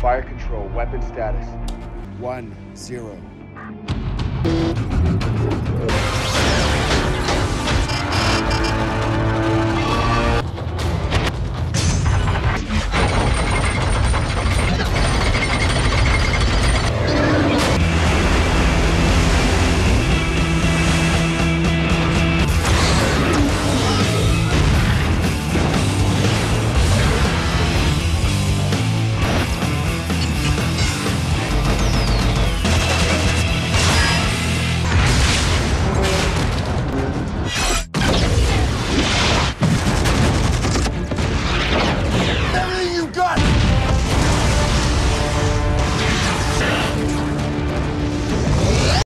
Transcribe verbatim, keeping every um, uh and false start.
Fire control, weapon status. One, zero.